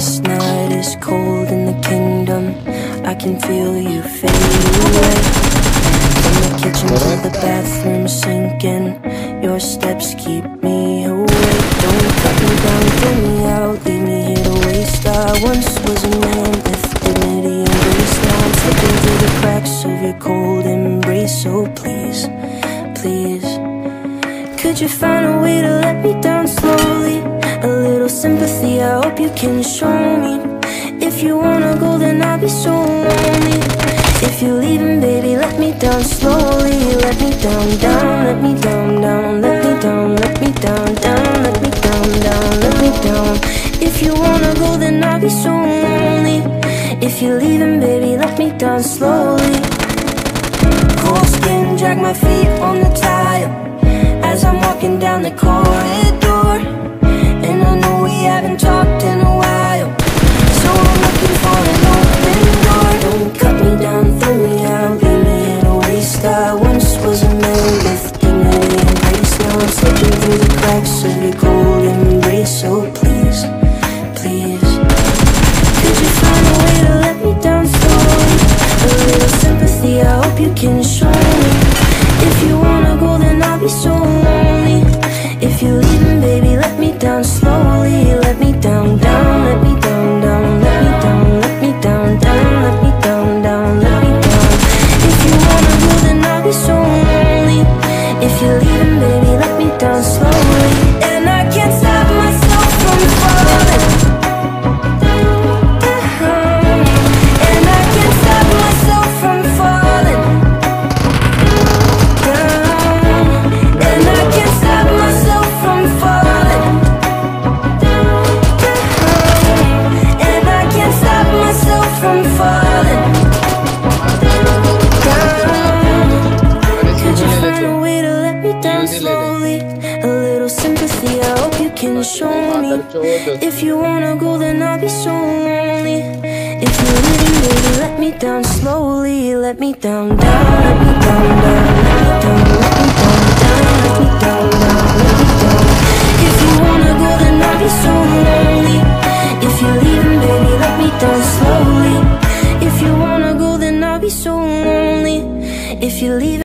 This night is cold in the kingdom. I can feel you fading away. From the kitchen to the bathroom sinking. Your steps keep me awake. Don't cut me down, throw me out, leave me here to waste. I once was a man with dignity and grace. Now I'm slipping through the cracks of your cold embrace. So please, please, could you find a way to let me down slowly? A little sympathy, I hope you can show me. If you wanna go, then I'll be so lonely. If you're leaving, baby, let me down slowly. Let me down, down, let me down, down. Let me down, let me down, down. Let me down, down, let me down. If you wanna go, then I'll be so lonely. If you're leaving, baby, let me down slowly. Cold skin, drag my feet on the tile as I'm walking down the corridor. And I know we haven't talked in a while, so I'm looking for an open door. Don't cut me down, throw me out, leave me here to waste. I once was a man with dignity and grace. Now I'm slipping through the cracks of your cold embrace. So please, please, could you find a way to let me down slowly? A little sympathy, I hope you can show me. If you wanna go, then I'll be so lonely. If you're leaving, baby, let me down slowly. Let me down, down, let me down, down. Let me down, let me down, down. Let me down, down, let me down. If you wanna go, then I'll be so lonely. If you're leaving, baby, let me down slowly. And I can't stop myself from falling. And I can't stop myself from falling. If you wanna go, then I'll be so lonely. If you're leaving, baby, let me down slowly. Let me down, down, let me down, down.